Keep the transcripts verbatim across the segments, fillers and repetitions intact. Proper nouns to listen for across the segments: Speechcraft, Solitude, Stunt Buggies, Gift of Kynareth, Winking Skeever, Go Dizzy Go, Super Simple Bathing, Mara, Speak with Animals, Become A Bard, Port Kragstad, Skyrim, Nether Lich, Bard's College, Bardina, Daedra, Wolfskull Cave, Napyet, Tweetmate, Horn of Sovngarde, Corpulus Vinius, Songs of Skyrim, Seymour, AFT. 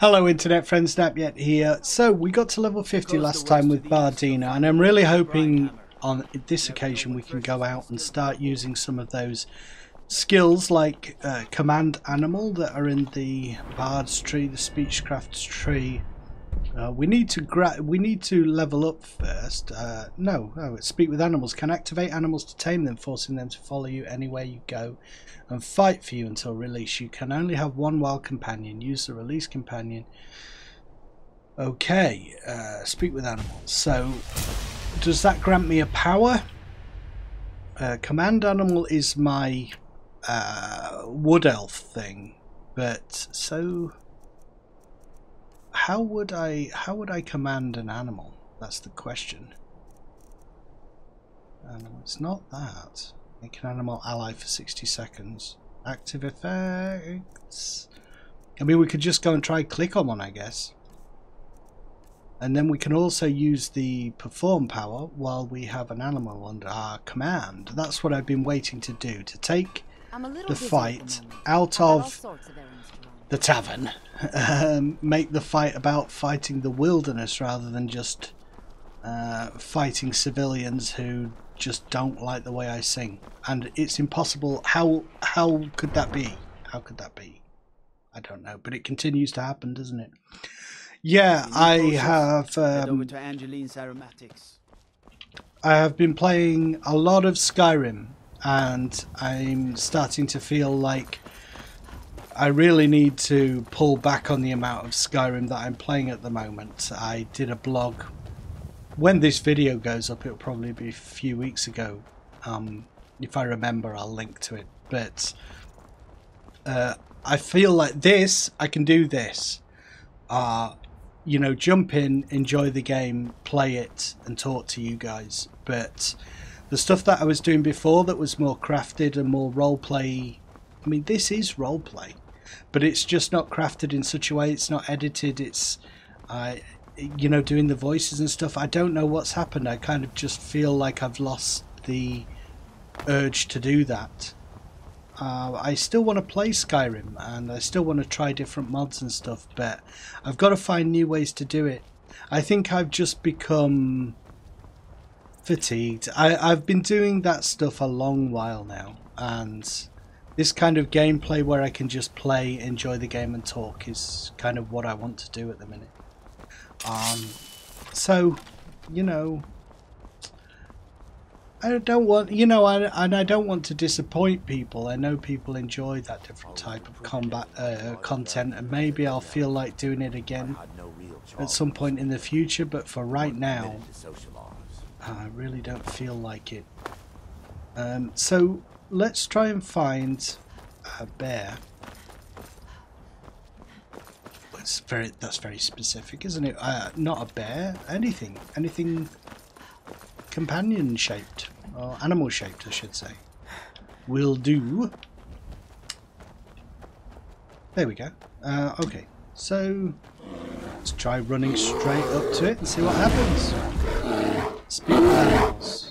Hello internet friends, Napyet here. So we got to level fifty last time with Bardina, and I'm really hoping on this occasion we can go out and start using some of those skills like uh, Command Animal that are in the Bard's tree, the Speechcraft tree. Uh, we need to gra we need to level up first. Uh, no, oh, it's Speak with Animals. Can activate animals to tame them, forcing them to follow you anywhere you go and fight for you until release. You can only have one wild companion. Use the release companion. Okay, uh, Speak with Animals. So, does that grant me a power? Uh, Command Animal is my uh, wood elf thing, but so... How would I how would I command an animal? That's the question. Animal, it's not that. Make an animal ally for sixty seconds. Active effects. I mean, we could just go and try click on one, I guess. And then we can also use the perform power while we have an animal under our command. That's what I've been waiting to do, to take the fight out of the tavern. Um, make the fight about fighting the wilderness rather than just uh, fighting civilians who just don't like the way I sing. And it's impossible. How how could that be? How could that be? I don't know. But it continues to happen, doesn't it? Yeah, I have. Um, I have been playing a lot of Skyrim, and I'm starting to feel like I really need to pull back on the amount of Skyrim that I'm playing at the moment. I did a blog. When this video goes up, it'll probably be a few weeks ago. Um, if I remember, I'll link to it. But uh, I feel like this, I can do this. Uh, you know, jump in, enjoy the game, play it, and talk to you guys. But the stuff that I was doing before that was more crafted and more roleplay. I mean, this is roleplay, but it's just not crafted in such a way. It's not edited. It's, uh, you know, doing the voices and stuff. I don't know what's happened. I kind of just feel like I've lost the urge to do that. Uh, I still want to play Skyrim, and I still want to try different mods and stuff, but I've got to find new ways to do it. I think I've just become fatigued. I, I've been doing that stuff a long while now, and this kind of gameplay where I can just play, enjoy the game and talk is kind of what I want to do at the minute. Um, so, you know, I don't want, you know, I, and I don't want to disappoint people. I know people enjoy that different type of combat uh, content, and maybe I'll feel like doing it again at some point in the future, but for right now, I really don't feel like it. Um, so... Let's try and find a bear. That's very, that's very specific, isn't it? Uh, not a bear, anything. Anything companion-shaped, or animal-shaped, I should say, will do. There we go. Uh, okay, so let's try running straight up to it and see what happens. Uh, Speak with Animals.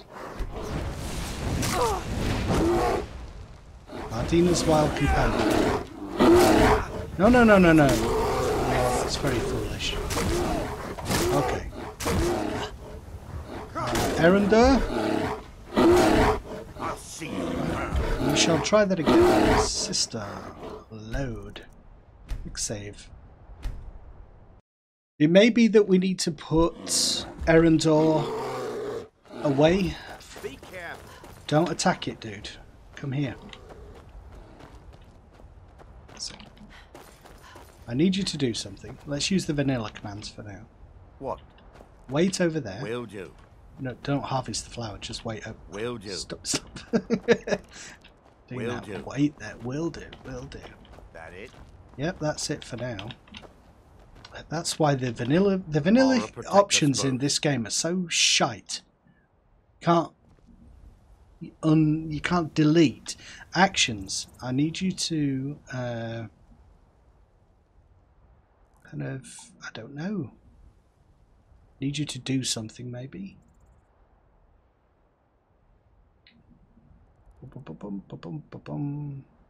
Dina's Wild Companion. No, no, no, no, no. Oh, that's very foolish. Okay. Uh, Erandur. We shall try that again. Sister. Load. Quick save. It may be that we need to put Erandur away. Don't attack it, dude. Come here. I need you to do something. Let's use the vanilla commands for now. What? Wait over there. Will do. No, don't harvest the flower. Just wait. Over. Will do. Stop. Stop. Will that. Do. Wait there. Will do. Will do. That it? Yep, that's it for now. That's why the vanilla the vanilla options in this game are so shite. Can't un you can't delete actions. I need you to. Uh, Kind of, I don't know. Need you to do something, maybe.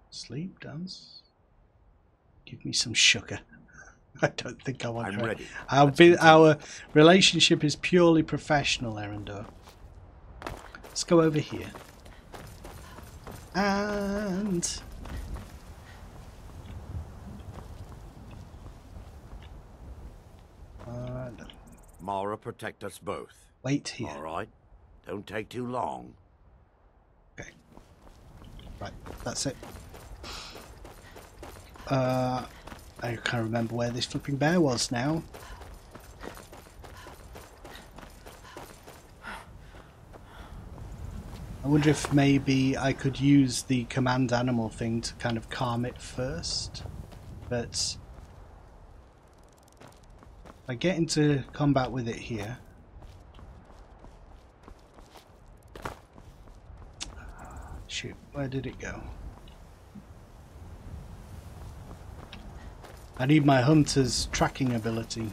Sleep, dance. Give me some sugar. I don't think I want I'm to. I'm ready. Our, be, our relationship is purely professional, Erandur. Let's go over here. And... Uh, no. Mara, protect us both. Wait here. All right. Don't take too long. Okay. Right. That's it. Uh... I can't remember where this flipping bear was now. I wonder if maybe I could use the command animal thing to kind of calm it first. But if I get into combat with it here... Shoot, where did it go? I need my hunter's tracking ability.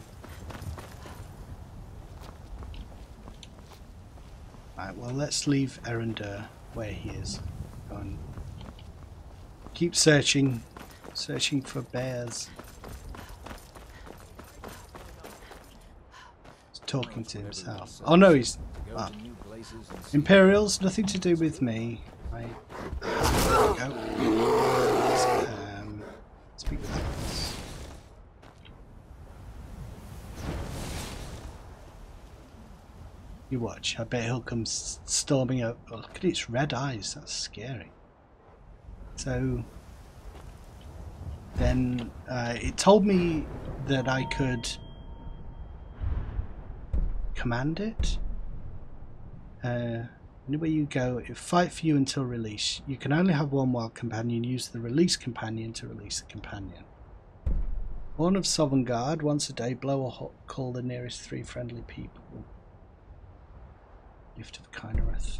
Right, well, let's leave Erandur where he is. Go and keep searching, searching for bears. He's talking to himself. Oh no, he's ah. Imperials. Nothing to do with me. I there we go. Um, speak with animals. You watch. I bet he'll come storming up. Oh, look at its red eyes. That's scary. So then uh, it told me that I could command it. Uh, anywhere you go, it'll fight for you until release. You can only have one wild companion. Use the release companion to release a companion. Horn of Sovngarde. Once a day, blow a hot call the nearest three friendly people. Gift of Kynareth.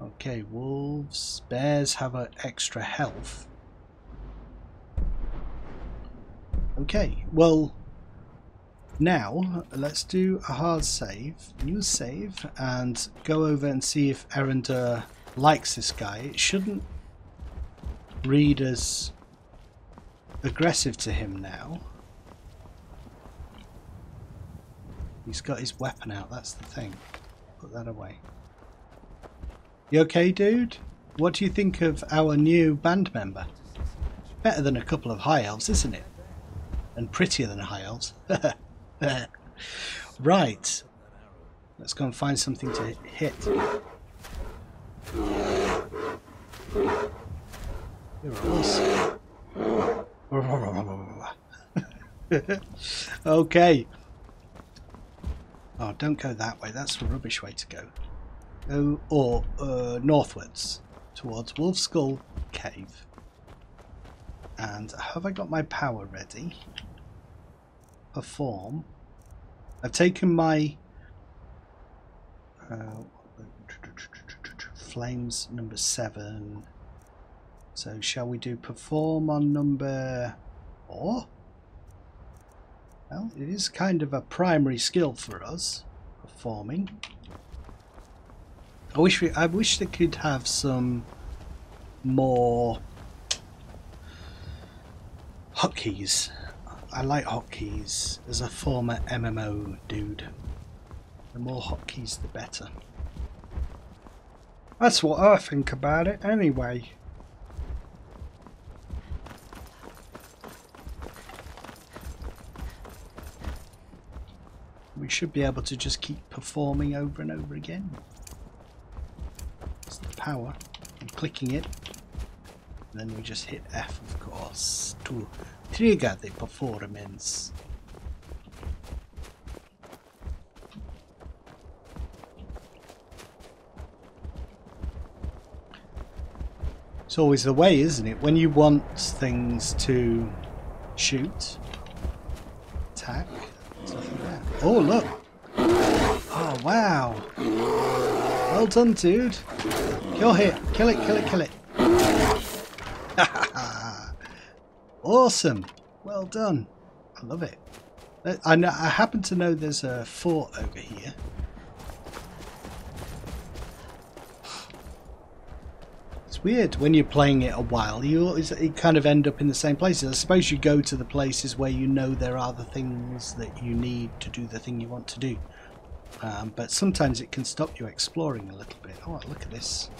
Okay, wolves, bears have an extra health. Okay, well, now let's do a hard save, new save, and go over and see if Erandur likes this guy. It shouldn't read as aggressive to him now. He's got his weapon out, that's the thing. Put that away. You okay, dude? What do you think of our new band member? Better than a couple of high elves, isn't it? And prettier than high elves. Right. Let's go and find something to hit. You're awesome. Okay. Oh, don't go that way. That's the rubbish way to go. Go or uh, northwards towards Wolfskull Cave. And have I got my power ready? Perform. I've taken my uh, flames number seven. So shall we do perform on number four? Well, it is kind of a primary skill for us, performing. I wish we, I wish they could have some more hotkeys. I like hotkeys as a former M M O dude. The more hotkeys, the better. That's what I think about it, anyway. We should be able to just keep performing over and over again. It's the power. I'm clicking it. And then we just hit F, of course, to trigger the performance. It's always the way, isn't it? When you want things to shoot, attack. Oh, look! Oh, wow! Well done, dude! Kill it! Kill it, kill it, kill it! Awesome! Well done! I love it. I, know, I happen to know there's a fort over here. It's It's weird when you're playing it a while, you always you kind of end up in the same places. I suppose you go to the places where you know there are the things that you need to do the thing you want to do. Um, but sometimes it can stop you exploring a little bit. Oh, look at this.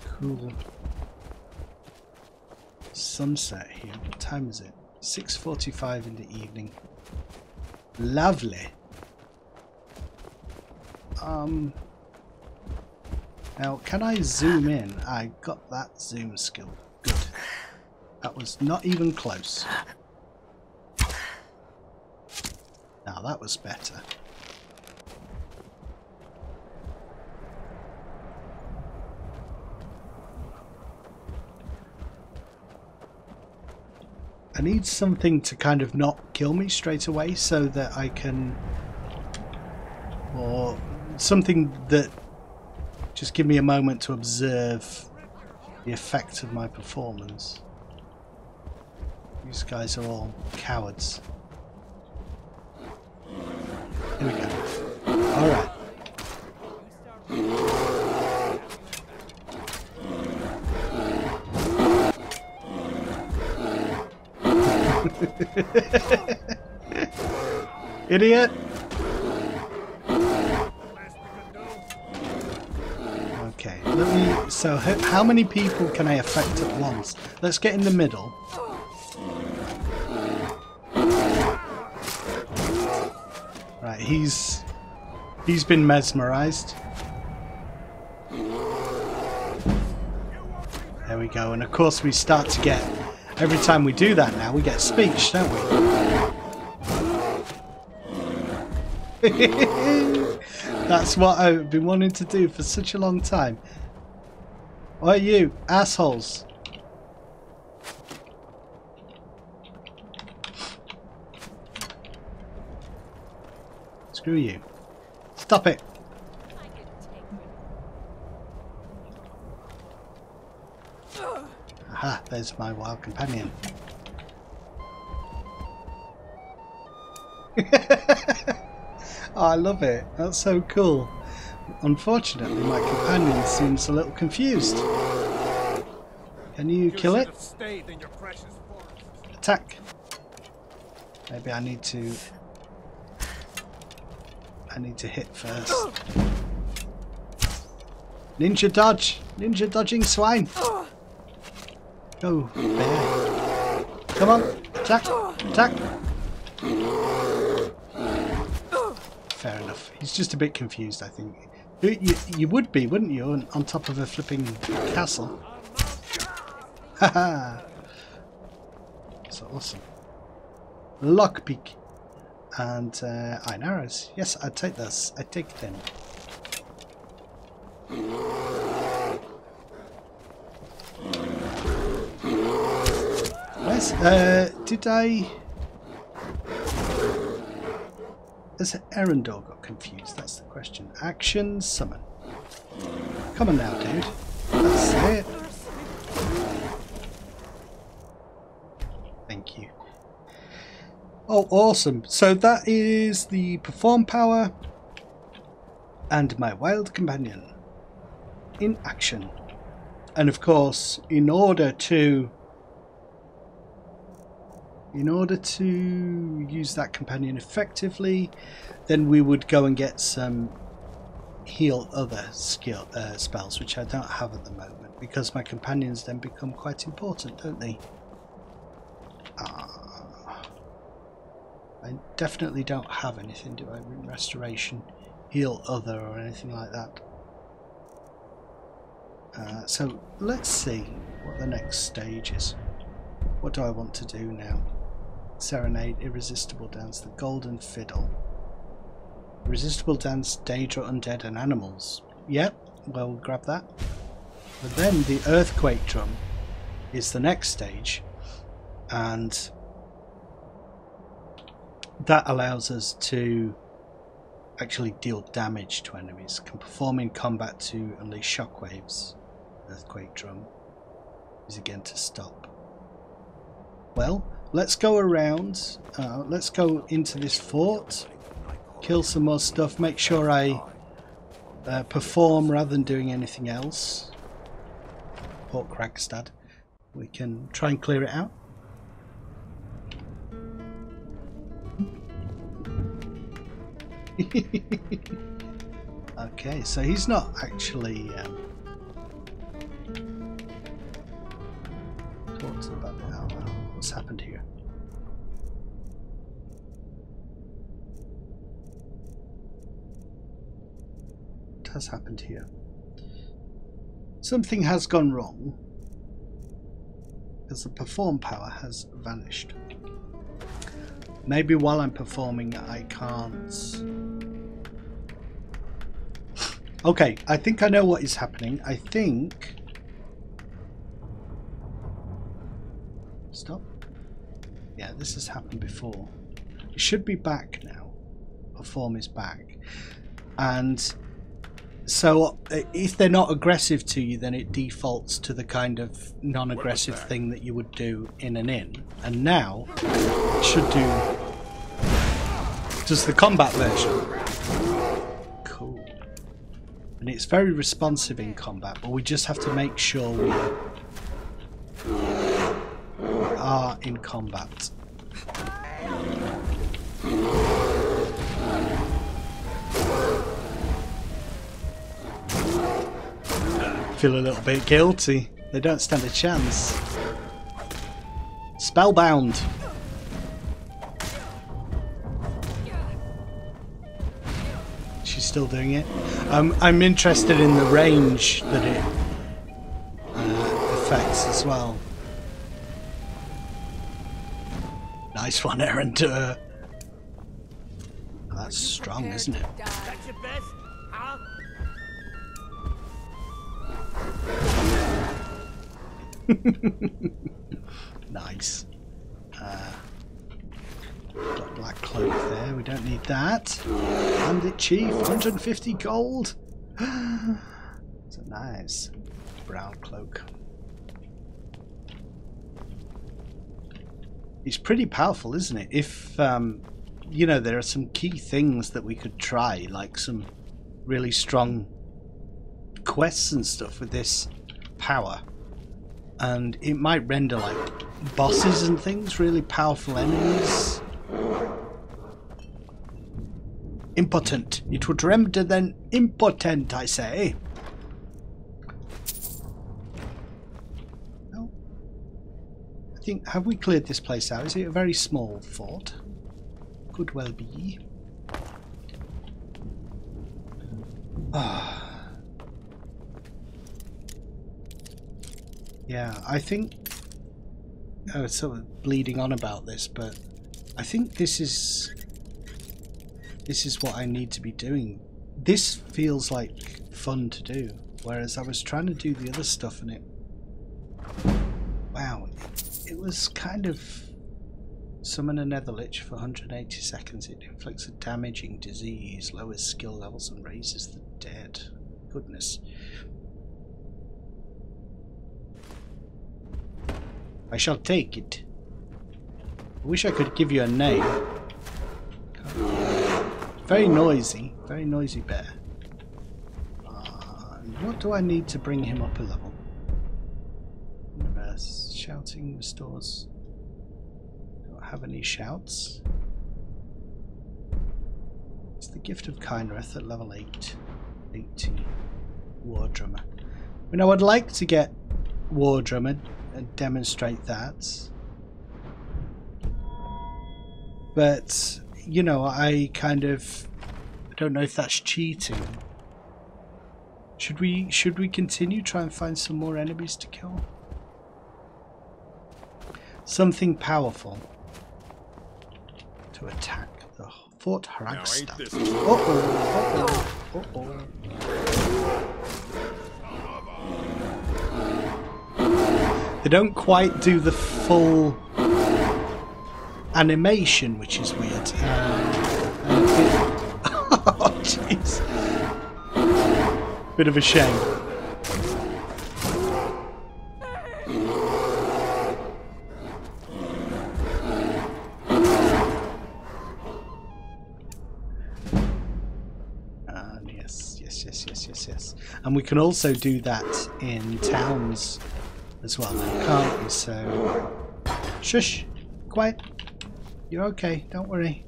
Cool. Sunset here. What time is it? six forty-five in the evening. Lovely. Um... Now, can I zoom in? I got that zoom skill. Good. That was not even close. Now, that was better. I need something to kind of not kill me straight away so that I can... Or something that... Just give me a moment to observe the effect of my performance. These guys are all cowards. Here we go. Alright. Idiot! Okay, let me, so how many people can I affect at once? Let's get in the middle. Right, he's he's been mesmerized. There we go, and of course we start to get, every time we do that now, we get speech, don't we? That's what I've been wanting to do for such a long time. What are you, assholes? Screw you. Stop it. Aha, there's my wild companion. Oh, I love it. That's so cool. Unfortunately, my companion seems a little confused. Can you kill it? Attack. Maybe I need to... I need to hit first. Ninja dodge! Ninja dodging swine! Go, bear. Come on, attack, attack! Fair enough. He's just a bit confused, I think. You, you, you would be, wouldn't you, on, on top of a flipping castle? Haha! That's awesome. Lockpick. And uh, iron arrows. Yes, I take this. I take them. Yes, uh, did I... Has Erandur got confused? That's the question. Action, summon. Come on now, dude. That's it. Thank you. Oh, awesome. So that is the perform power and my wild companion in action. And of course, in order to... In order to use that companion effectively, then we would go and get some heal other skill uh, spells, which I don't have at the moment, because my companions then become quite important, don't they? Ah, I definitely don't have anything, do I? Restoration, heal other, or anything like that. Uh, so let's see what the next stage is. What do I want to do now? Serenade, Irresistible Dance, the Golden Fiddle. Irresistible Dance, Daedra, Undead and Animals. Yep, well, we'll grab that. But then the Earthquake Drum is the next stage, and that allows us to actually deal damage to enemies, can perform in combat to unleash shockwaves. Earthquake Drum is again to stop. Well, let's go around, uh, let's go into this fort, kill some more stuff, make sure I uh, perform rather than doing anything else. Port Kragstad. We can try and clear it out. Okay, so he's not actually um, talking about now. What's happened here? What has happened here? Something has gone wrong, because the perform power has vanished. Maybe while I'm performing I can't... Okay, I think I know what is happening. I think... Stop. Yeah, this has happened before. It should be back now. Perform is back. And... so if they're not aggressive to you, then it defaults to the kind of non-aggressive thing that you would do in an inn. And now it should do does the combat version. Cool. And it's very responsive in combat, but we just have to make sure we are in combat. Feel a little bit guilty. They don't stand a chance. Spellbound. She's still doing it. Um, I'm interested in the range that it uh, affects as well. Nice one, Erandur. That's strong, isn't it? That's your best. Nice. Uh, got black cloak there. We don't need that. Bandit Chief, one hundred fifty gold. It's a nice brown cloak. It's pretty powerful, isn't it? If um, you know, there are some key things that we could try, like some really strong quests and stuff with this power. And it might render like bosses and things, really powerful enemies. Impotent. It would render them impotent, I say. No. I think, have we cleared this place out? Is it a very small fort? Could well be. Ah. Yeah, I think... oh, it's sort of bleeding on about this, but I think this is... this is what I need to be doing. This feels like fun to do, whereas I was trying to do the other stuff and it... wow, it, it was kind of... Summon a Nether Lich for one hundred eighty seconds. It inflicts a damaging disease, lowers skill levels and raises the dead. Goodness. I shall take it. I wish I could give you a name. Very noisy. Very noisy bear. Uh, what do I need to bring him up a level? Universe. Shouting restores. Don't have any shouts. It's the Gift of Kynareth at level eight. eighteen. War Drummer. You know, I'd like to get War Drummer and demonstrate that, but you know, I kind of I don't know if that's cheating. Should we should we continue, try and find some more enemies to kill? Something powerful to attack the Fort Kragstad. Uh-oh, uh-oh, uh-oh. They don't quite do the full animation, which is weird. Um, oh, jeez. Bit of a shame. And yes, yes, yes, yes, yes, yes. And we can also do that in towns. as well now, can't we? So, shush, quiet. You're okay. Don't worry.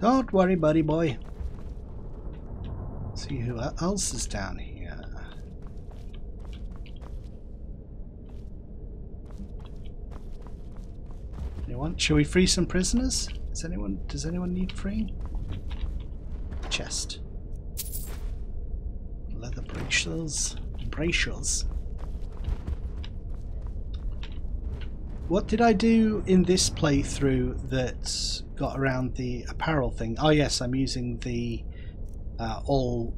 Don't worry, buddy boy. See who else is down here. Anyone? Shall we free some prisoners? Is anyone? Does anyone need freeing? Chest. Leather bracelets. Bracelets. What did I do in this playthrough that got around the apparel thing? Oh yes, I'm using the uh, all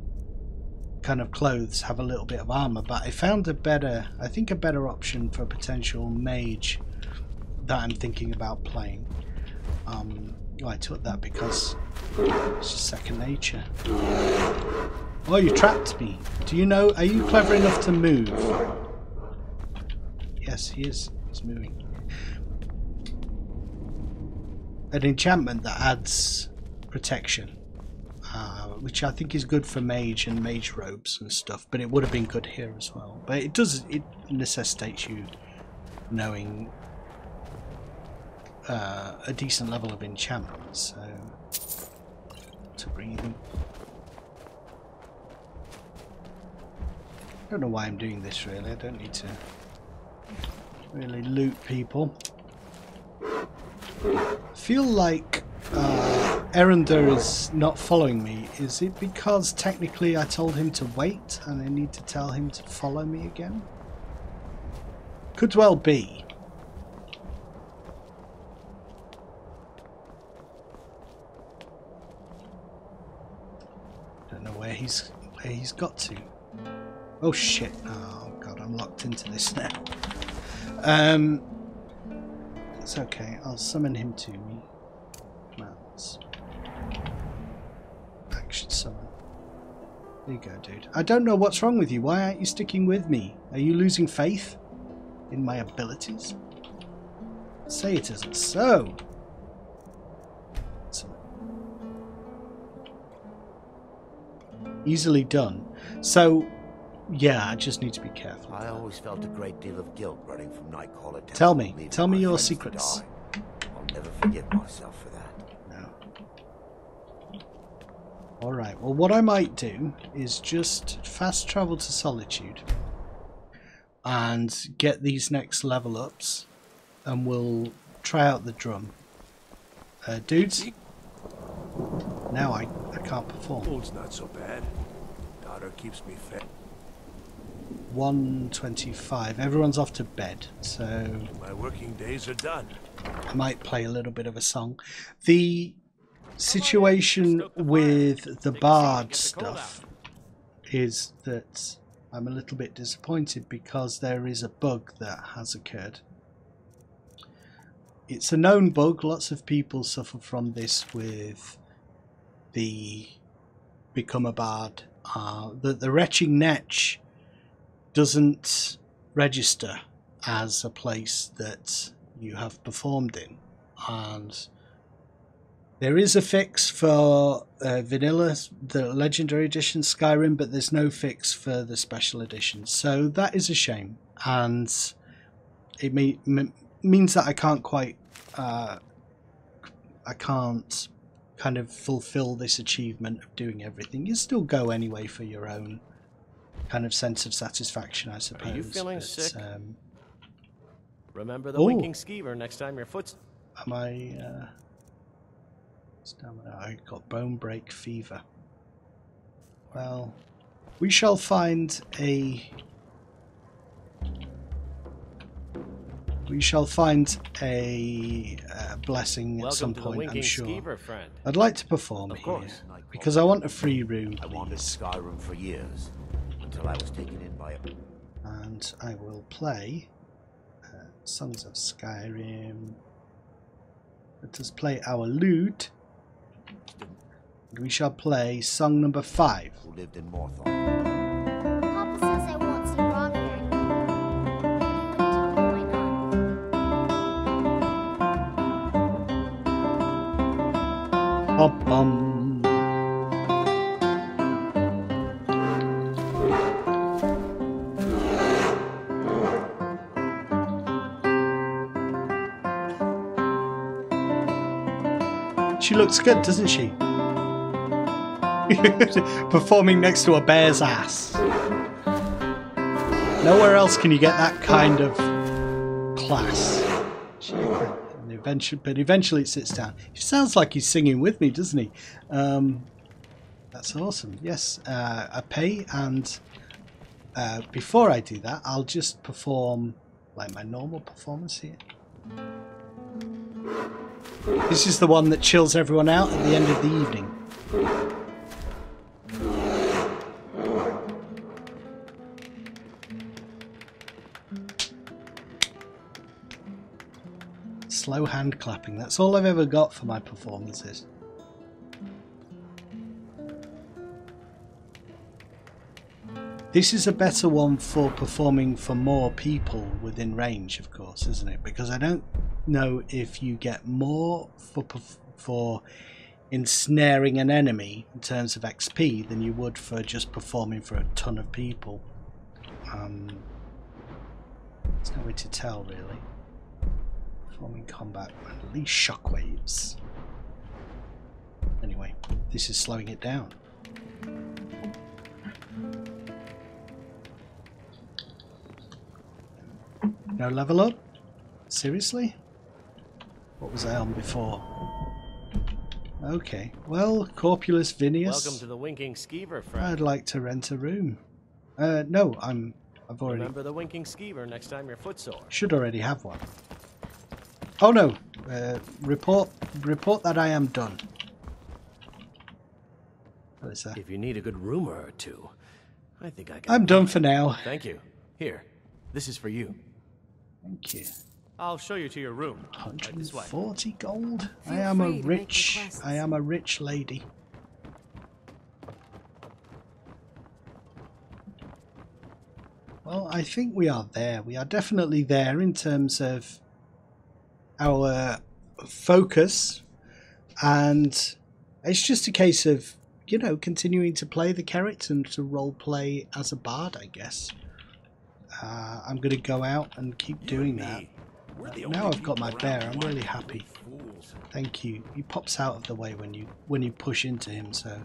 kind of clothes have a little bit of armor, but I found a better, I think a better option for a potential mage that I'm thinking about playing. Um, I took that because it's just second nature. Oh, you trapped me. Do you know, are you clever enough to move? Yes, he is. He's moving. An enchantment that adds protection, uh, which I think is good for mage and mage robes and stuff, but it would have been good here as well. But it does, it necessitates you knowing uh, a decent level of enchantment, so to breathing. I don't know why I'm doing this really, I don't need to really loot people. I feel like uh, Erandur is not following me. Is it because technically I told him to wait and I need to tell him to follow me again? Could well be. Don't know where he's where he's got to. Oh shit! Oh god, I'm locked into this now. Um, it's okay, I'll summon him to me. Commands. Action summon. There you go, dude. I don't know what's wrong with you. Why aren't you sticking with me? Are you losing faith in my abilities? Say it isn't so. Summon. Easily done. So... yeah, I just need to be careful. I always felt a great deal of guilt running from Nightcaller. Tell me, tell me your secrets. I'll never forgive myself for that. No. All right. Well, what I might do is just fast travel to Solitude and get these next level ups, and we'll try out the drum, uh, dudes. Now I I can't perform. Cold's not so bad. Daughter keeps me fed. one twenty-five. Everyone's off to bed, so my working days are done. I might play a little bit of a song. The situation with the bard stuff is that I'm a little bit disappointed because there is a bug that has occurred. It's a known bug. Lots of people suffer from this with the Become a Bard. Uh, the, the Retching Netch doesn't register as a place that you have performed in, and there is a fix for uh, vanilla, the legendary edition Skyrim, but there's no fix for the special edition, so that is a shame, and it may, m means that I can't quite uh, I can't kind of fulfill this achievement of doing everything. You still go anyway for your own kind of sense of satisfaction, I suppose. Are you feeling but, sick? Um, Remember the oh. Winking Skeever next time your foot's... Am I... Uh, stamina? I got bone break fever. Well, we shall find a... We shall find a uh, blessing Welcome at some point, I'm sure. Skeever, I'd like to perform of here, because I want a free room. I wanted Skyrim for years. I was taken in by it. And I will play uh, Songs of Skyrim. Let us play our lute. And we shall play song number five. Who lived in Morthon. Papa says I won't see wrong here. Bum bum. She looks good, doesn't she? Performing next to a bear's ass. Nowhere else can you get that kind of class. And eventually, but eventually it sits down. He sounds like he's singing with me, doesn't he? Um, that's awesome. Yes, uh, I pay, and uh, before I do that, I'll just perform like my normal performance here. This is the one that chills everyone out at the end of the evening. Slow hand clapping, that's all I've ever got for my performances. This is a better one for performing for more people within range, of course, isn't it? Because I don't know if you get more for, for ensnaring an enemy in terms of X P than you would for just performing for a ton of people. Um, there's no way to tell, really. Performing combat, release shockwaves. Anyway, this is slowing it down. No level up? Seriously? What was I on before? Okay. Well, Corpulus Vinius. Welcome to the Winking Skeever, friend. I'd like to rent a room. Uh, no, I'm. I've already. Remember the Winking Skeever next time your foot's sore. Should already have one. Oh no! Uh, report, report that I am done. What is that? If you need a good rumor or two, I think I can. I'm done for now. Thank you. Here, this is for you. Thank you. I'll show you to your room. one hundred forty gold. I am a rich. I am a rich lady. Well, I think we are there. We are definitely there in terms of our focus, and it's just a case of, you know, continuing to play the character and to role play as a bard, I guess. uh, I'm gonna go out and keep doing that. Now I've got my bear, I'm really happy. Thank you. He pops out of the way when you when you push into him, so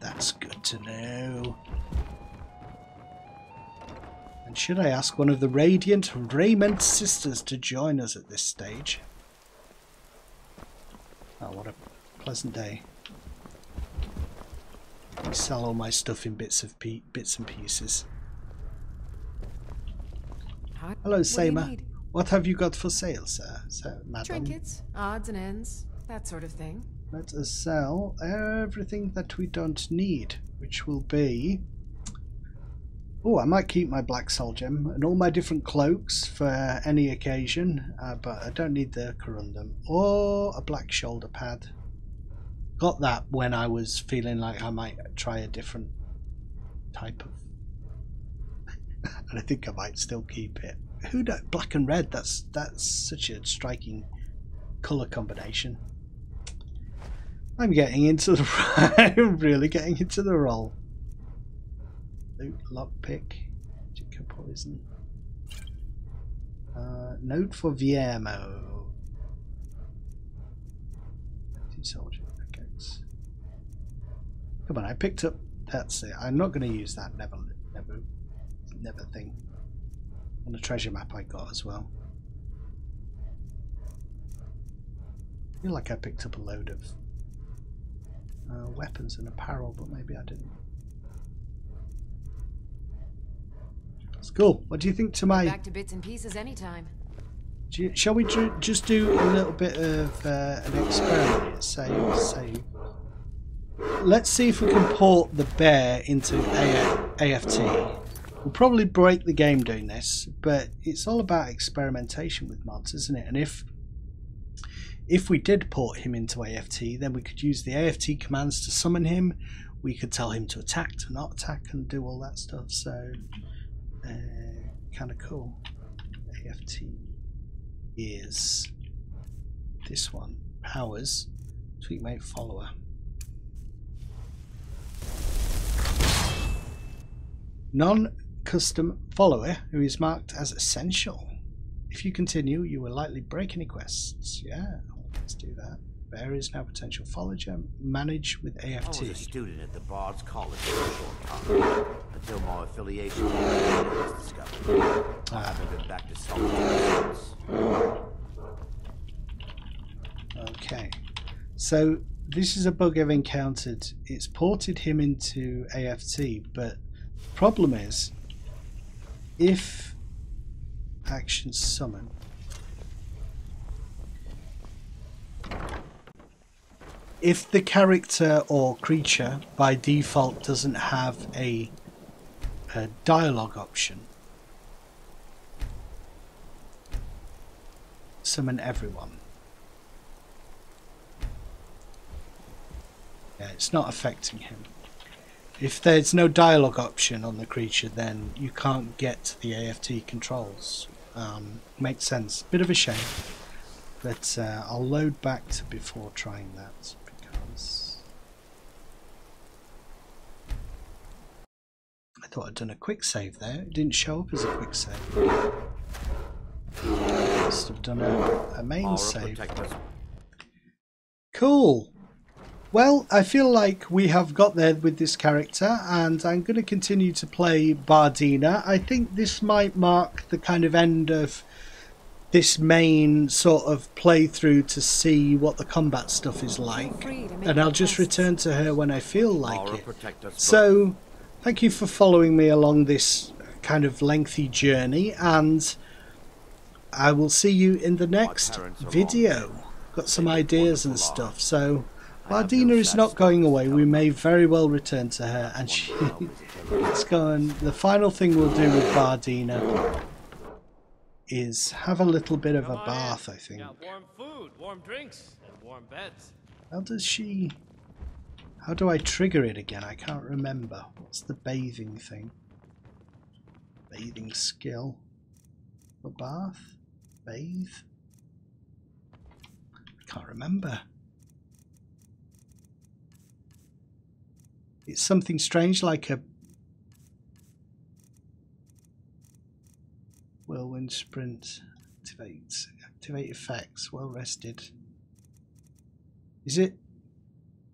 that's good to know. Should I ask one of the radiant Raiment sisters to join us at this stage? Oh, what a pleasant day. I sell all my stuff in bits of pe bits and pieces. Hi. Hello, Seymour. What have you got for sale, sir? So, madam. Trinkets, odds and ends, that sort of thing. Let us sell everything that we don't need, which will be... Oh, I might keep my black soul gem and all my different cloaks for any occasion, uh, but I don't need the corundum or a black shoulder pad. Got that when I was feeling like I might try a different type of... and I think I might still keep it. Who knows? Black and red, that's, that's such a striking colour combination. I'm getting into the... I'm really getting into the role. Loot, lockpick, chicken poison. Uh, note for Viermo. Soldier pickaxe. Come on, I picked up. That's it. I'm not going to use that never, never, never thing. On the treasure map I got as well. I feel like I picked up a load of uh, weapons and apparel, but maybe I didn't. It's cool. What do you think to my... Back to bits and pieces anytime. Do you, shall we do, just do a little bit of uh, an experiment? Save, save. Let's see if we can port the bear into A F T. We'll probably break the game doing this, but it's all about experimentation with mods, isn't it? And if if we did port him into A F T, then we could use the A F T commands to summon him. We could tell him to attack, to not attack, and do all that stuff. So... Uh, kind of cool. A F T is this one. Powers. Tweetmate follower. Non-custom follower who is marked as essential. If you continue, you will likely break any quests. Yeah, let's do that. Berries, now potential forager. Manage with A F T. I was a student at the Bard's College for a short time, until my affiliation was discovered. Ah. I haven't been back to Solitude since. Okay. So, this is a bug I've encountered. It's ported him into A F T, but the problem is, if action summon, if the character or creature by default doesn't have a, a dialogue option, summon everyone. Yeah, it's not affecting him. If there's no dialogue option on the creature, then you can't get to the A F T controls. Um, makes sense. Bit of a shame. But uh, I'll load back to before trying that. I thought I'd done a quick save there. It didn't show up as a quick save. I must have done a, a main save. Cool. Well, I feel like we have got there with this character, and I'm going to continue to play Bardina. I think this might mark the kind of end of this main sort of playthrough to see what the combat stuff is like, and I'll just return to her when I feel like it. So thank you for following me along this kind of lengthy journey, and I will see you in the next video. Got some ideas and stuff, so Bardina is not going away. We may very well return to her, and she let's go, and the final thing we'll do with Bardina is have a little bit of a bath, I think. Got warm food, warm drinks, and warm beds. How does she... How do I trigger it again? I can't remember. What's the bathing thing? Bathing skill. A bath? Bathe? I can't remember. It's something strange like a whirlwind sprint, activate, activate effects, well rested. Is it,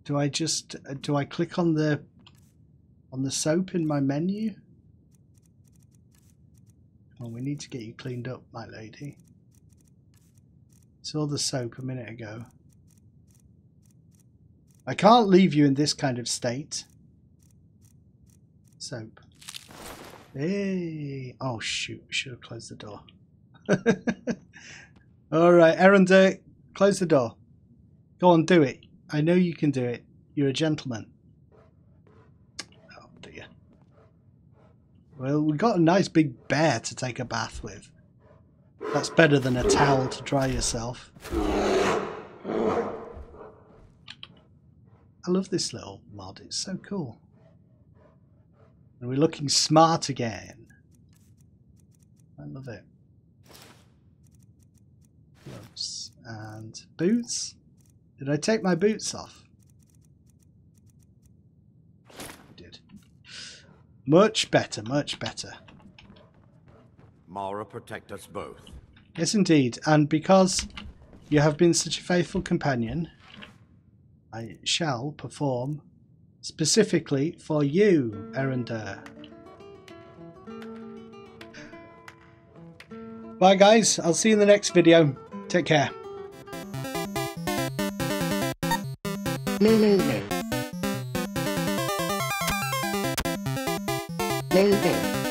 do I just, do I click on the, on the soap in my menu? Oh, we need to get you cleaned up, my lady. Saw the soap a minute ago. I can't leave you in this kind of state. Soap. Hey! Oh shoot, we should have closed the door. Alright, Erandur, close the door. Go on, do it. I know you can do it. You're a gentleman. Oh dear. Well, we got a nice big bear to take a bath with. That's better than a towel to dry yourself. I love this little mod, it's so cool. And we're looking smart again. I love it. Gloves and boots. Did I take my boots off? I did. Much better, much better. Mara, protect us both. Yes, indeed. And because you have been such a faithful companion, I shall perform specifically for you, Erandur. Bye guys, I'll see you in the next video. Take care. No, no, no. No, no.